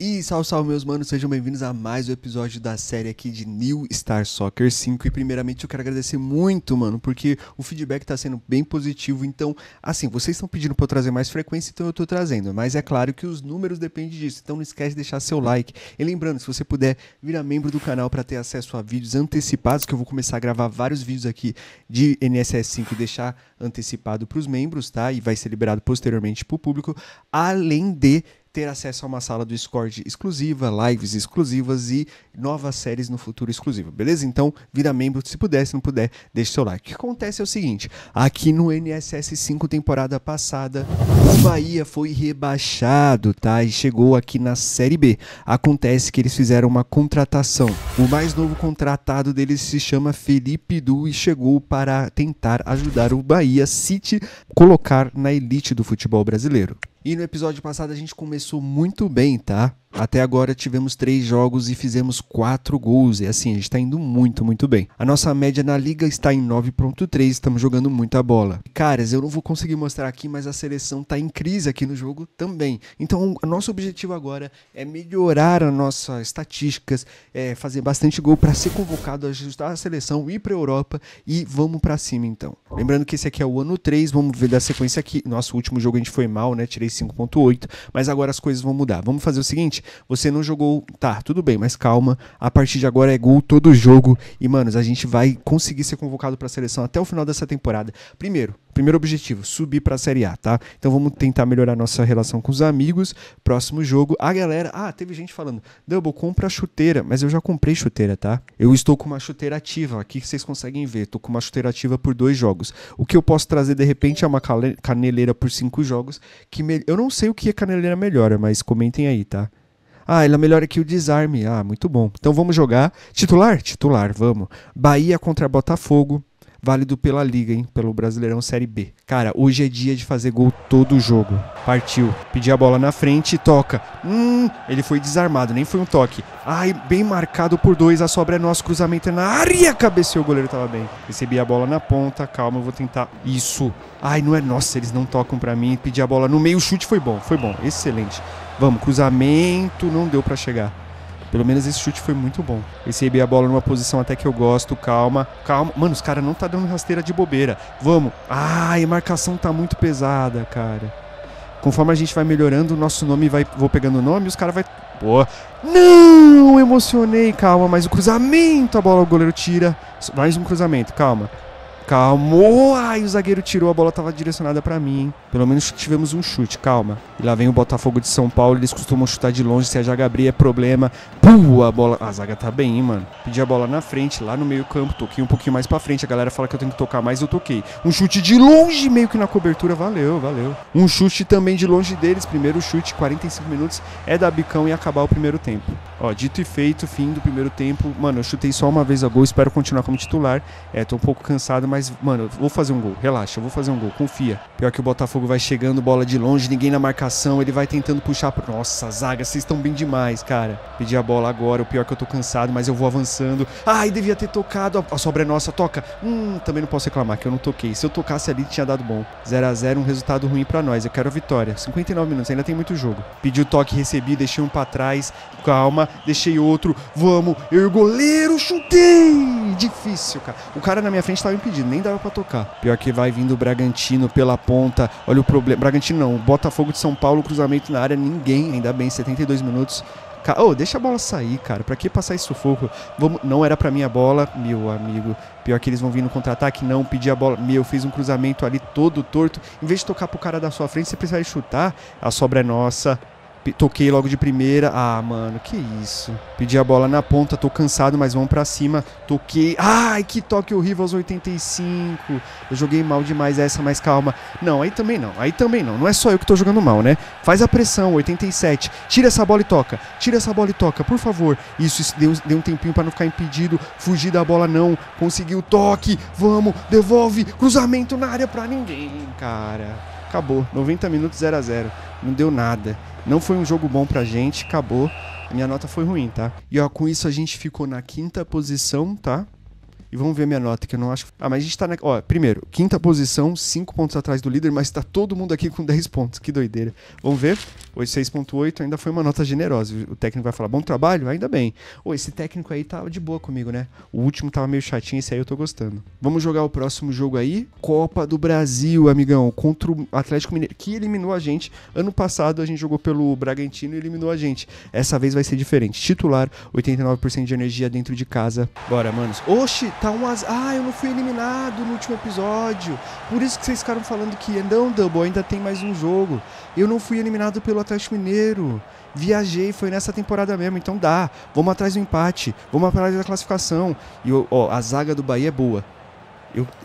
E salve meus manos, sejam bem-vindos a mais um episódio da série aqui de New Star Soccer 5. E primeiramente eu quero agradecer muito, mano, porque o feedback tá sendo bem positivo. Então, assim, vocês estão pedindo pra eu trazer mais frequência, então eu tô trazendo. Mas é claro que os números dependem disso, então não esquece de deixar seu like. E lembrando, se você puder, virar membro do canal pra ter acesso a vídeos antecipados, que eu vou começar a gravar vários vídeos aqui de NSS 5 e deixar antecipado pros membros, tá? E vai ser liberado posteriormente pro público, além de ter acesso a uma sala do Discord exclusiva, lives exclusivas e novas séries no futuro exclusiva, beleza? Então, vira membro, se puder, se não puder, deixa seu like. O que acontece é o seguinte, aqui no NSS 5 temporada passada, o Bahia foi rebaixado, tá? E chegou aqui na Série B. Acontece que eles fizeram uma contratação. O mais novo contratado deles se chama Felipe Du e chegou para tentar ajudar o Bahia se colocar na elite do futebol brasileiro. E no episódio passado a gente começou muito bem, tá? Até agora tivemos 3 jogos e fizemos 4 gols. E assim, a gente tá indo muito bem. A nossa média na liga está em 9.3, estamos jogando muita bola. Caras, eu não vou conseguir mostrar aqui, mas a seleção tá em crise aqui no jogo também. Então, o nosso objetivo agora é melhorar as nossas estatísticas, fazer bastante gol para ser convocado, ajustar a seleção, ir pra Europa e vamos pra cima então. Lembrando que esse aqui é o ano 3, vamos ver da sequência aqui. Nosso último jogo a gente foi mal, né? Tirei 5.8, mas agora as coisas vão mudar. Vamos fazer o seguinte. Você não jogou, tá, tudo bem, mas calma, a partir de agora é gol todo jogo e, manos, a gente vai conseguir ser convocado pra seleção até o final dessa temporada. Primeiro objetivo, subir pra Série A, tá? Então vamos tentar melhorar nossa relação com os amigos, próximo jogo, a galera, teve gente falando, Double, compra chuteira, mas eu já comprei chuteira, tá? Eu estou com uma chuteira ativa, aqui que vocês conseguem ver, tô com uma chuteira ativa por 2 jogos. O que eu posso trazer, de repente, é uma caneleira por 5 jogos, que eu não sei o que a caneleira melhora, mas comentem aí, tá? Ela melhora aqui o desarme. Muito bom. Então vamos jogar. Titular? Titular, vamos. Bahia contra Botafogo. Válido pela Liga, hein? Pelo Brasileirão Série B. Cara, hoje é dia de fazer gol todo o jogo. Partiu. Pedi a bola na frente e toca. Ele foi desarmado, nem foi um toque. Bem marcado por 2. A sobra é nosso, cruzamento é na área. Cabeceou, o goleiro tava bem. Recebi a bola na ponta. Calma, eu vou tentar. Isso. Não é nossa, eles não tocam pra mim. Pedi a bola no meio, o chute foi bom. Foi bom, excelente. Vamos, cruzamento, não deu pra chegar. Pelo menos esse chute foi muito bom. Recebi a bola numa posição até que eu gosto. Calma, calma. Mano, os caras não tá dando rasteira de bobeira. Vamos. A marcação tá muito pesada, cara. Conforme a gente vai melhorando, o nosso nome vai... Vou pegando o nome e os caras vai... Pô. Não, emocionei. Calma, mais um cruzamento. A bola o goleiro tira. Mais um cruzamento, calma. Calma, o zagueiro tirou, a bola tava direcionada pra mim, hein? Pelo menos tivemos um chute, calma. E lá vem o Botafogo de São Paulo, eles costumam chutar de longe, se a Jagabri é problema. Pum, a bola, a zaga tá bem, hein, mano? Pedi a bola na frente, lá no meio campo, toquei um pouquinho mais pra frente, a galera fala que eu tenho que tocar mais, eu toquei. Um chute de longe, meio que na cobertura, valeu, valeu. Um chute também de longe deles, primeiro chute, 45 minutos, é dar bicão e acabar o primeiro tempo. Ó, dito e feito, fim do primeiro tempo. Mano, eu chutei só uma vez a gol, espero continuar como titular. Tô um pouco cansado, mas, mano, eu vou fazer um gol, relaxa, eu vou fazer um gol, confia. Pior que o Botafogo vai chegando, bola de longe, ninguém na marcação, ele vai tentando puxar pro... Nossa, zaga, vocês estão bem demais, cara. Pedi a bola agora, o pior que eu tô cansado, mas eu vou avançando. Devia ter tocado, a sobra é nossa, toca. Também não posso reclamar que eu não toquei. Se eu tocasse ali, tinha dado bom. 0 a 0, um resultado ruim pra nós, eu quero a vitória. 59 minutos, ainda tem muito jogo. Pedi o toque, recebi, deixei um pra trás, calma. Deixei outro, vamos, eu e o goleiro, chutei, difícil, cara. O cara na minha frente tava impedido, nem dava pra tocar. Pior que vai vindo o Bragantino pela ponta, olha o problema, Bragantino não, o Botafogo de São Paulo, cruzamento na área, ninguém, ainda bem, 72 minutos. Deixa a bola sair, cara, pra que passar esse sufoco? Vamos... Não era pra minha bola, meu amigo. Pior que eles vão vir no contra-ataque, não, pedi a bola. Meu, fiz um cruzamento ali todo torto, em vez de tocar pro cara da sua frente, você precisa chutar, a sobra é nossa. Toquei logo de primeira. Mano, que isso. Pedi a bola na ponta, tô cansado, mas vamos pra cima. Toquei. Que toque horrível aos 85. Eu joguei mal demais essa, mas calma. Não, aí também não, aí também não. Não é só eu que tô jogando mal, né? Faz a pressão, 87. Tira essa bola e toca. Tira essa bola e toca, por favor. Isso, deu um tempinho pra não ficar impedido. Fugir da bola não. Conseguiu o toque. Vamos, devolve. Cruzamento na área pra ninguém, cara. Acabou, 90 minutos, 0 a 0. Não deu nada. Não foi um jogo bom pra gente, acabou. A minha nota foi ruim, tá? E ó, com isso a gente ficou na 5ª posição, tá? E vamos ver minha nota, que eu não acho... Ah, mas a gente tá na... Ó, primeiro, quinta posição, 5 pontos atrás do líder, mas tá todo mundo aqui com 10 pontos. Que doideira. Vamos ver. Hoje 6.8 ainda foi uma nota generosa. O técnico vai falar, bom trabalho? Ainda bem. Ô, esse técnico aí tava de boa comigo, né? O último tava meio chatinho, esse aí eu tô gostando. Vamos jogar o próximo jogo aí. Copa do Brasil, amigão. Contra o Atlético Mineiro, que eliminou a gente. Ano passado a gente jogou pelo Bragantino e eliminou a gente. Essa vez vai ser diferente. Titular, 89% de energia dentro de casa. Bora, manos. Oxi! Tá um azar. Ah, eu não fui eliminado no último episódio. Por isso que vocês ficaram falando que não, Double, ainda tem mais um jogo. Eu não fui eliminado pelo Atlético Mineiro. Viajei, foi nessa temporada mesmo. Então dá. Vamos atrás do empate. Vamos atrás da classificação. E ó, a zaga do Bahia é boa.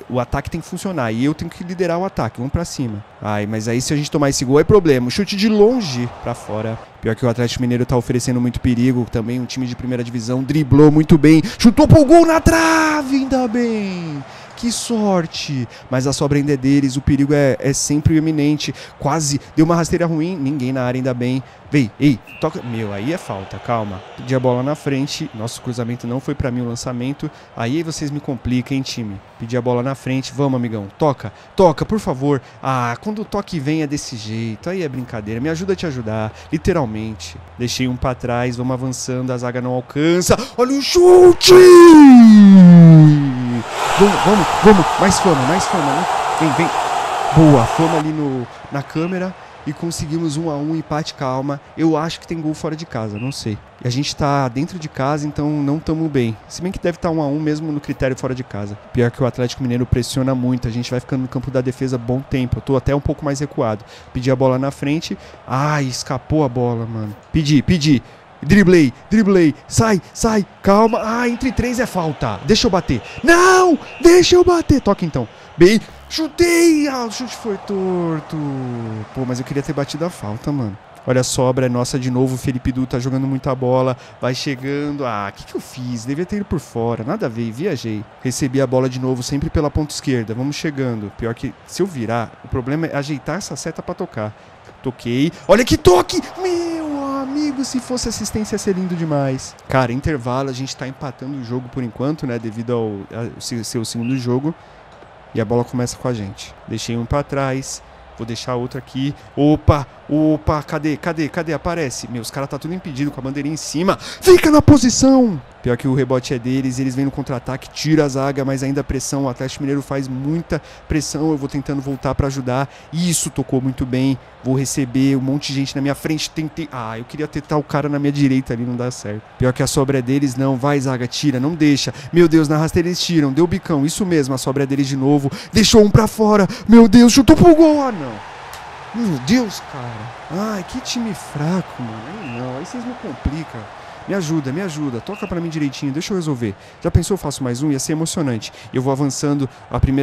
O ataque tem que funcionar. E eu tenho que liderar o ataque. Vamos pra cima. Ai, mas aí se a gente tomar esse gol é problema. Chute de longe pra fora. Pior que o Atlético Mineiro tá oferecendo muito perigo. Também um time de primeira divisão. Driblou muito bem. Chutou pro gol na trave. Ainda bem. Que sorte. Mas a sobra ainda é deles. O perigo é sempre iminente. Quase. Deu uma rasteira ruim. Ninguém na área, ainda bem. Vem. Ei, toca. Meu, aí é falta. Calma. Pedi a bola na frente. Nosso cruzamento não foi pra mim o lançamento. Aí vocês me complicam, hein, time. Pedi a bola na frente. Vamos, amigão. Toca. Toca, por favor. Ah, quando o toque vem é desse jeito. Aí é brincadeira. Me ajuda a te ajudar. Literalmente. Deixei um pra trás. Vamos avançando. A zaga não alcança. Olha o chute! Vamos, vamos, vamos. Mais fama, né? Vem, vem. Boa, fama ali na câmera. E conseguimos 1 a 1, empate, calma. Eu acho que tem gol fora de casa, não sei. E a gente tá dentro de casa, então não tamo bem. Se bem que deve estar 1 a 1 mesmo no critério fora de casa. Pior que o Atlético Mineiro pressiona muito. A gente vai ficando no campo da defesa bom tempo. Eu tô até um pouco mais recuado. Pedi a bola na frente. Ai, escapou a bola, mano. Pedi. Driblei, sai, calma. Ah, entre 3 é falta. Deixa eu bater. Não, deixa eu bater. Toca então. Bem, chutei. Ah, o chute foi torto. Pô, mas eu queria ter batido a falta, mano. Olha a sobra, é nossa de novo. O Felipe Du tá jogando muita bola. Vai chegando. Ah, o que eu fiz? Devia ter ido por fora. Nada a ver, viajei. Recebi a bola de novo, sempre pela ponta esquerda. Vamos chegando. Pior que se eu virar, o problema é ajeitar essa seta pra tocar. Toquei. Olha que toque! Meu amigo, se fosse assistência ia ser lindo demais. Cara, intervalo, a gente tá empatando o jogo por enquanto, né? Devido ao seu segundo jogo. E a bola começa com a gente. Deixei um pra trás. Vou deixar outro aqui. Opa, cadê? Aparece. Meu, os caras tá tudo impedido com a bandeirinha em cima. Fica na posição! Pior que o rebote é deles, eles vêm no contra-ataque, tira a zaga, mas ainda pressão. O Atlético Mineiro faz muita pressão. Eu vou tentando voltar pra ajudar. Isso, tocou muito bem. Vou receber um monte de gente na minha frente. Tentei. Ah, eu queria tentar o cara na minha direita ali, não dá certo. Pior que a sobra é deles, não. Vai, zaga, tira, não deixa. Meu Deus, na rasteira eles tiram. Deu bicão, isso mesmo, a sobra é deles de novo. Deixou um pra fora. Meu Deus, chutou pro gol. Ah, não. Meu Deus, cara. Ai, que time fraco, mano. Aí não, aí vocês me complicam. Me ajuda. Toca pra mim direitinho, deixa eu resolver. Já pensou, eu faço mais um? Ia ser emocionante. Eu vou avançando,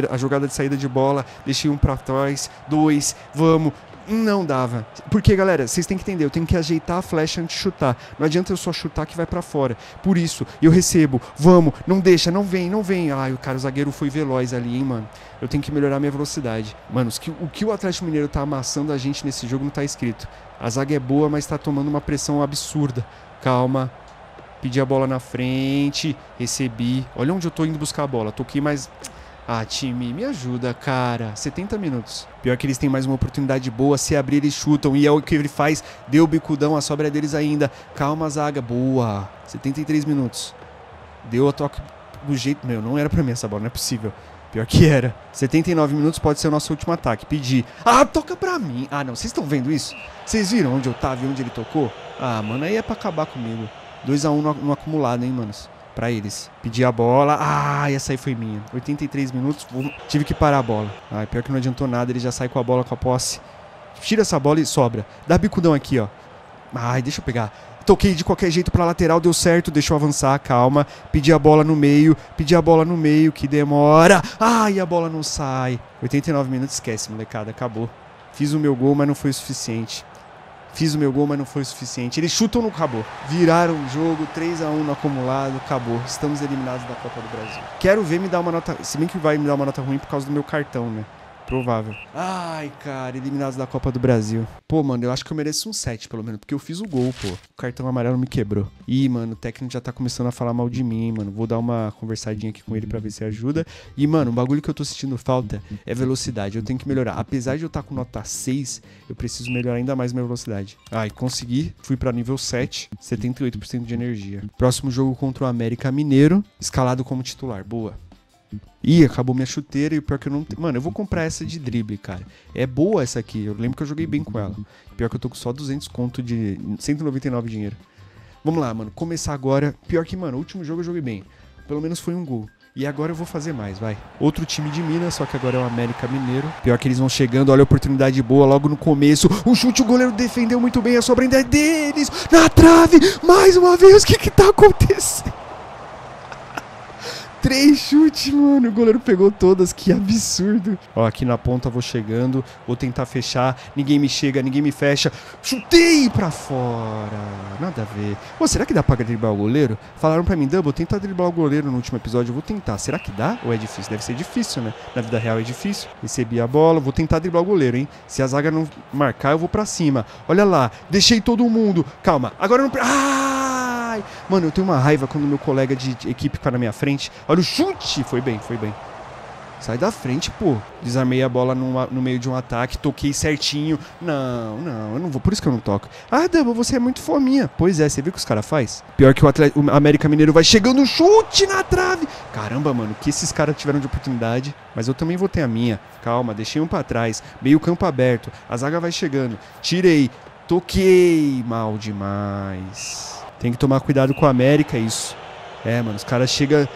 a jogada de saída de bola. Deixei um pra trás, 2, vamos. Não dava. Porque, galera, vocês têm que entender, eu tenho que ajeitar a flecha antes de chutar. Não adianta eu só chutar que vai pra fora. Por isso, eu recebo. Vamos, não deixa, não vem. Ai, cara, o zagueiro foi veloz ali, hein, mano. Eu tenho que melhorar minha velocidade. Mano, o que o Atlético Mineiro tá amassando a gente nesse jogo não tá escrito. A zaga é boa, mas tá tomando uma pressão absurda. Calma. Pedi a bola na frente. Recebi. Olha onde eu tô indo buscar a bola. Toquei mais... Ah, time, me ajuda, cara. 70 minutos. Pior que eles têm mais uma oportunidade boa. Se abrir, eles chutam. E é o que ele faz. Deu o bicudão, a sobra é deles ainda. Calma, zaga. Boa. 73 minutos. Deu a toque do jeito... Meu, não era pra mim essa bola, não é possível. Pior que era. 79 minutos pode ser o nosso último ataque. Pedi. Ah, toca pra mim. Ah, não. Vocês estão vendo isso? Vocês viram onde eu tava e onde ele tocou? Ah, mano, aí é pra acabar comigo. 2 a 1 no acumulado, hein, manos? Pra eles. Pedi a bola. Ah, essa aí foi minha. 83 minutos. Tive que parar a bola. Ah, pior que não adiantou nada. Ele já sai com a bola, com a posse. Tira essa bola e sobra. Dá bicudão aqui, ó. Ai, deixa eu pegar. Toquei de qualquer jeito pra lateral. Deu certo. Deixou avançar. Calma. Pedi a bola no meio. Que demora. Ai, a bola não sai. 89 minutos. Esquece, molecada. Acabou. Fiz o meu gol, mas não foi o suficiente. Eles chutam no acabou. Viraram o jogo, 3 a 1 no acumulado, acabou. Estamos eliminados da Copa do Brasil. Quero ver me dar uma nota... Se bem que vai me dar uma nota ruim por causa do meu cartão, né? Provável. Ai, cara, eliminados da Copa do Brasil. Pô, mano, eu acho que eu mereço um 7, pelo menos, porque eu fiz o gol, pô. O cartão amarelo me quebrou. Ih, mano, o técnico já tá começando a falar mal de mim, hein, mano. Vou dar uma conversadinha aqui com ele pra ver se ajuda. E, mano, um bagulho que eu tô sentindo falta é velocidade. Eu tenho que melhorar. Apesar de eu estar com nota 6, eu preciso melhorar ainda mais minha velocidade. Ai, consegui. Fui pra nível 7, 78% de energia. Próximo jogo contra o América Mineiro, escalado como titular. Boa. Ih, acabou minha chuteira e o pior que eu não... Mano, eu vou comprar essa de drible, cara. É boa essa aqui, eu lembro que eu joguei bem com ela. Pior que eu tô com só 200 conto de... 199 dinheiro. Vamos lá, mano, começar agora. Pior que, mano, o último jogo eu joguei bem. Pelo menos foi um gol. E agora eu vou fazer mais, vai. Outro time de Minas, só que agora é o América Mineiro. Pior que eles vão chegando, olha a oportunidade boa logo no começo. Um chute, o goleiro defendeu muito bem, a sobra ainda é deles. Na trave, mais uma vez, o que tá acontecendo? 3 chutes, mano. O goleiro pegou todas. Que absurdo. Ó, aqui na ponta vou chegando. Vou tentar fechar. Ninguém me chega, ninguém me fecha. Chutei pra fora. Nada a ver. Pô, será que dá pra driblar o goleiro? Falaram pra mim, Double, tentar driblar o goleiro no último episódio. Eu vou tentar. Será que dá? Ou é difícil? Deve ser difícil, né? Na vida real é difícil. Recebi a bola. Vou tentar driblar o goleiro, hein? Se a zaga não marcar, eu vou pra cima. Olha lá. Deixei todo mundo. Calma. Agora eu não... Mano, eu tenho uma raiva quando meu colega de equipe tá na minha frente. Olha o chute! Foi bem, foi bem. Sai da frente, pô. Desarmei a bola no meio de um ataque, toquei certinho. Não, não, eu não vou, por isso que eu não toco. Ah, Dama, você é muito fominha. Pois é, você viu o que os caras fazem? Pior que o América Mineiro vai chegando, chute na trave. Caramba, mano, que esses caras tiveram de oportunidade. Mas eu também vou ter a minha. Calma, deixei um pra trás, meio campo aberto. A zaga vai chegando, tirei, toquei. Mal demais. Tem que tomar cuidado com a América, isso. É, mano, os caras chegam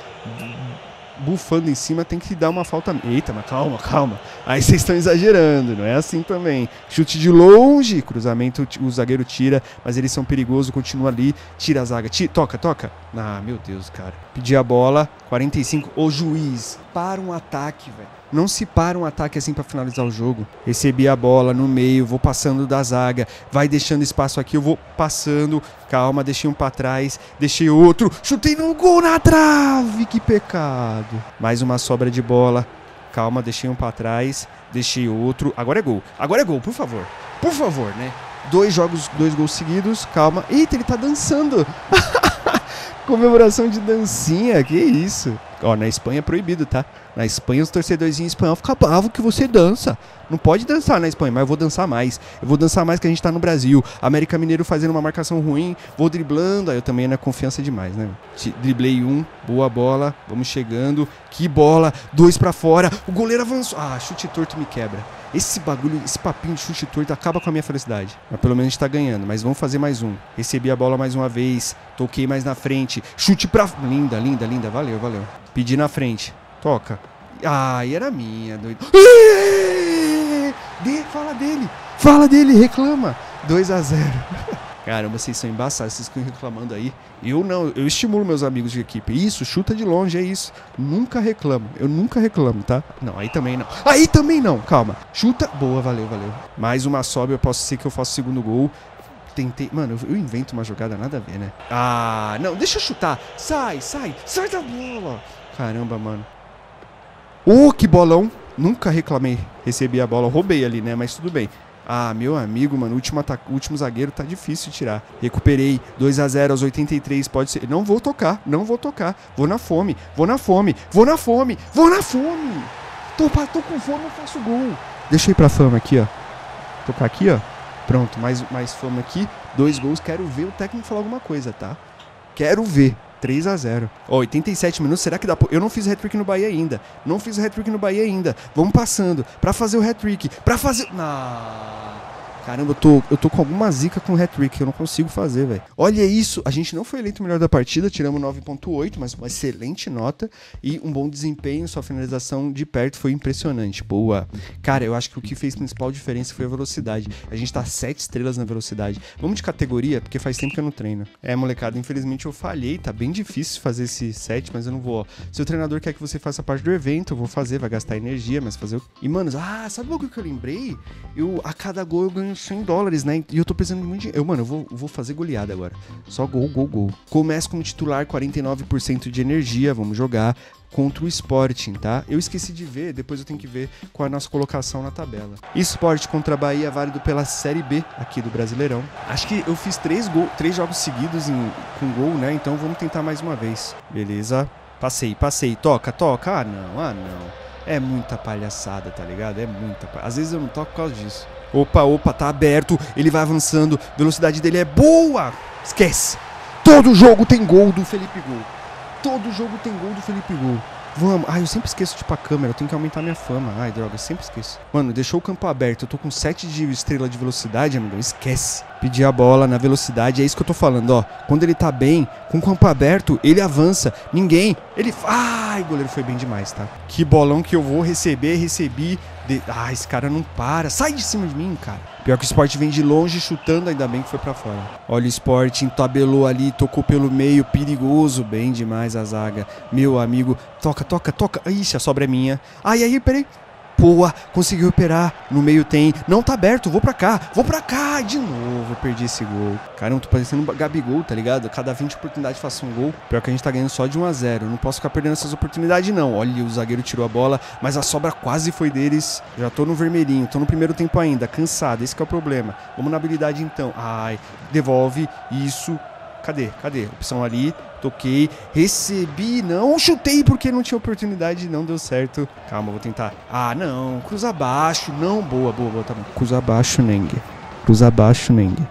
bufando em cima, tem que dar uma falta... Eita, mas calma, calma. Aí vocês estão exagerando, não é assim também. Chute de longe, cruzamento, o zagueiro tira, mas eles são perigosos, continua ali, tira a zaga, tira, toca, toca. Ah, meu Deus, cara. Pedi a bola, 45, o juiz. Para um ataque, velho. Não se para um ataque assim pra finalizar o jogo. Recebi a bola no meio, vou passando da zaga. Vai deixando espaço aqui, eu vou passando. Calma, deixei um pra trás, deixei outro. Chutei no gol, na trave, que pecado. Mais uma sobra de bola. Calma, deixei um pra trás, deixei outro. Agora é gol, por favor. Por favor, né? 2 jogos, 2 gols seguidos, calma. Eita, ele tá dançando. Comemoração de dancinha, que isso? Ó, na Espanha é proibido, tá? Na Espanha os torcedores em espanhol ficam bravos que você dança. Não pode dançar na Espanha, mas eu vou dançar mais. Eu vou dançar mais que a gente tá no Brasil. América Mineiro fazendo uma marcação ruim, vou driblando. Aí eu também na confiança demais, né? Driblei um, boa bola, vamos chegando. Que bola, 2 pra fora. O goleiro avançou. Ah, chute torto me quebra. Esse bagulho, esse papinho de chute torto acaba com a minha felicidade. Mas pelo menos a gente tá ganhando, mas vamos fazer mais um. Recebi a bola mais uma vez, toquei mais na frente. Chute pra... Linda, linda, linda, valeu, valeu. Pedi na frente. Toca. Ai, era minha, doido. Fala dele. Fala dele, reclama. 2 a 0. Caramba, vocês são embaçados, vocês ficam reclamando aí. Eu não, eu estimulo meus amigos de equipe. Isso, chuta de longe, é isso. Nunca reclamo, eu nunca reclamo, tá? Não, aí também não. Aí também não, calma. Chuta, boa, valeu, valeu. Mais uma sobe, eu posso ser que eu faça o segundo gol. Tentei, mano, eu invento uma jogada, nada a ver, né? Ah, não, deixa eu chutar. Sai, sai, sai da bola. Caramba, mano. Oh, que bolão. Nunca reclamei. Recebi a bola, roubei ali, né? Mas tudo bem. Ah, meu amigo, mano, último zagueiro tá difícil de tirar. Recuperei, 2 a 0 aos 83, pode ser. Não vou tocar, não vou tocar. Vou na fome, vou na fome, vou na fome, vou na fome. Tô com fome, eu faço gol. Deixei pra fama aqui, ó. Tocar aqui, ó. Pronto, mais fama aqui. 2 gols, quero ver o técnico falar alguma coisa, tá? Quero ver. 3 a 0. Ó, 87 minutos, será que dá? Eu não fiz hat-trick no Bahia ainda. Não fiz hat-trick no Bahia ainda. Vamos passando pra fazer o hat-trick. Pra fazer... Ah, caramba, eu tô com alguma zica com o hat-trick. Eu não consigo fazer, velho. Olha isso. A gente não foi eleito o melhor da partida. Tiramos 9.8, mas uma excelente nota. E um bom desempenho. Sua finalização de perto foi impressionante. Boa. Cara, eu acho que o que fez a principal diferença foi a velocidade. A gente tá 7 estrelas na velocidade. Vamos de categoria, porque faz tempo que eu não treino. É, molecada, infelizmente eu falhei. Tá bem difícil fazer esse 7, mas eu não vou. Ó. Se o treinador quer que você faça parte do evento, eu vou fazer. Vai gastar energia, mas fazer o... E, mano, sabe o que eu lembrei? A cada gol eu ganho penso em dólares, né? E eu tô pensando em muito dinheiro. Mano, eu vou fazer goleada agora. Só gol, gol, gol. Começa com o titular, 49% de energia. Vamos jogar contra o Sporting, tá? Eu esqueci de ver, depois eu tenho que ver qual é a nossa colocação na tabela. Sporting contra a Bahia, válido pela Série B aqui do Brasileirão. Acho que eu fiz três jogos seguidos com gol, né? Então vamos tentar mais uma vez. Beleza. Passei, passei. Toca, toca. Ah, não, ah, não. É muita palhaçada, tá ligado? É muita palhaçada. Às vezes eu não toco por causa disso. Opa, opa, tá aberto. Ele vai avançando. A velocidade dele é boa. Esquece. Todo jogo tem gol do Felipe Du. Todo jogo tem gol do Felipe Du. Vamos. Ai, eu sempre esqueço de ir pra câmera. Eu tenho que aumentar minha fama. Ai, droga, eu sempre esqueço. Mano, deixou o campo aberto. Eu tô com 7 de estrela de velocidade, amigo. Esquece. Pedir a bola na velocidade. É isso que eu tô falando, ó. Quando ele tá bem, com o campo aberto, ele avança. Ninguém. Ele... Ai, goleiro foi bem demais, tá? Que bolão que eu vou receber. Recebi. Ah, esse cara não para. Sai de cima de mim, cara. Pior que o Sporting vem de longe chutando. Ainda bem que foi pra fora. Olha o Sporting. Tabelou ali. Tocou pelo meio. Perigoso. Bem demais a zaga. Meu amigo. Toca, toca, toca. Ixi, a sobra é minha. Ai, ai, peraí. Boa, conseguiu operar, no meio tem, não tá aberto, vou pra cá, de novo, perdi esse gol. Caramba, tô parecendo um Gabigol, tá ligado? Cada 20 oportunidades faço um gol, pior que a gente tá ganhando só de 1 a 0, não posso ficar perdendo essas oportunidades não. Olha, o zagueiro tirou a bola, mas a sobra quase foi deles, já tô no vermelhinho, tô no primeiro tempo ainda, cansado, esse que é o problema. Vamos na habilidade então, ai, devolve, isso... Cadê? Cadê? Opção ali, toquei, recebi, não, chutei porque não tinha oportunidade, não deu certo. Calma, vou tentar. Ah, não, cruza abaixo, não, boa, boa, boa, tá bom. Cruza abaixo, Nengue. Cruza abaixo, Nengue.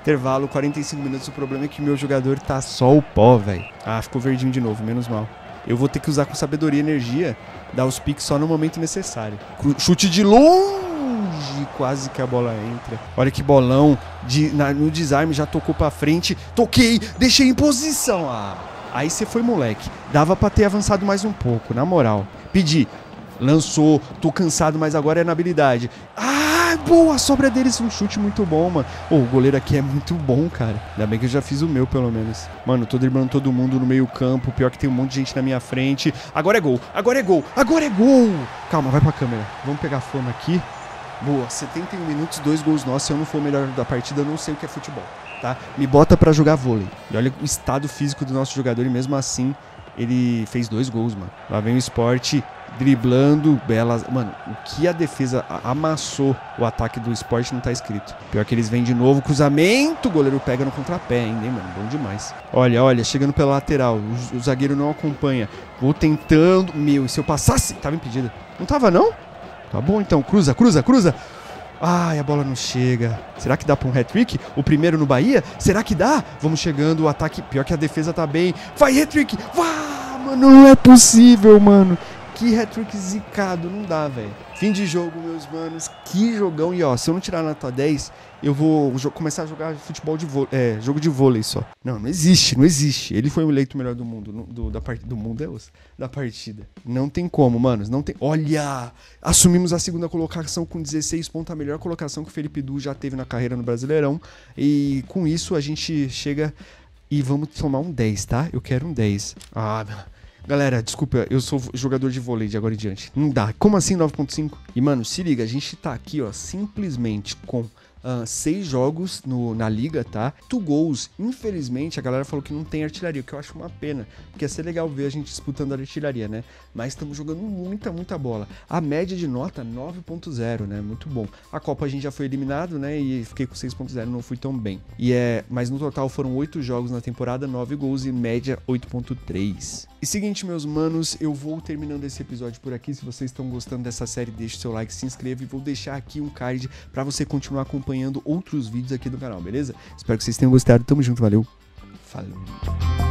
Intervalo, 45 minutos, o problema é que meu jogador tá só o pó, velho. Ah, ficou verdinho de novo, menos mal. Eu vou ter que usar com sabedoria e energia, dar os piques só no momento necessário. Chute de longe. Quase que a bola entra. Olha que bolão. No desarme já tocou pra frente. Toquei, deixei em posição. Ah, aí você foi moleque. Dava pra ter avançado mais um pouco, na moral. Pedi, lançou. Tô cansado, mas agora é na habilidade. Ah, boa, a sobra deles. Um chute muito bom, mano. Oh, o goleiro aqui é muito bom, cara. Ainda bem que eu já fiz o meu, pelo menos. Mano, tô driblando todo mundo no meio campo. Pior que tem um monte de gente na minha frente. Agora é gol, agora é gol, agora é gol. Calma, vai pra câmera. Vamos pegar fama aqui. Boa, 71 minutos, 2 gols nossos. Se eu não for o melhor da partida, eu não sei o que é futebol, tá? Me bota pra jogar vôlei. E olha o estado físico do nosso jogador e mesmo assim ele fez 2 gols, mano. Lá vem o Sporting driblando, belas... Mano, o que a defesa amassou o ataque do Sporting não tá escrito. Pior que eles vêm de novo, cruzamento, o goleiro pega no contrapé ainda, hein, mano? Bom demais. Olha, olha, chegando pela lateral, o zagueiro não acompanha. Vou tentando... Meu, e se eu passasse... Tava impedido. Não tava, não? Tá bom, então. Cruza, cruza, cruza. Ai, a bola não chega. Será que dá pra um hat-trick? O primeiro no Bahia? Será que dá? Vamos chegando, o ataque... Pior que a defesa tá bem. Vai, hat-trick! Vá, mano, não é possível, mano. Que hat-trick zicado. Não dá, velho. Fim de jogo, meus manos. Que jogão. E, ó, se eu não tirar a nota 10, eu vou começar a jogar futebol de vôlei. É, jogo de vôlei só. Não, não existe, não existe. Ele foi o eleito melhor do mundo. Do mundo é osso. Da partida. Não tem como, manos. Não tem. Olha! Assumimos a 2ª colocação com 16 pontos. A melhor colocação que o Felipe Du já teve na carreira no Brasileirão. E com isso a gente chega e vamos somar um 10, tá? Eu quero um 10. Ah, meu. Galera, desculpa, eu sou jogador de vôlei de agora em diante. Não dá. Como assim 9.5? E, mano, se liga, a gente tá aqui, ó, simplesmente com... 6 jogos na liga, tá? 2 gols. Infelizmente, a galera falou que não tem artilharia, o que eu acho uma pena. Porque ia ser legal ver a gente disputando a artilharia, né? Mas estamos jogando muita, muita bola. A média de nota, 9.0, né? Muito bom. A Copa a gente já foi eliminado, né? E fiquei com 6.0, não fui tão bem. Mas no total foram 8 jogos na temporada, 9 gols e média 8.3. E seguinte, meus manos, eu vou terminando esse episódio por aqui. Se vocês estão gostando dessa série, deixe seu like, se inscreva e vou deixar aqui um card pra você continuar acompanhando outros vídeos aqui do canal, beleza? Espero que vocês tenham gostado. Tamo junto, valeu. Falou.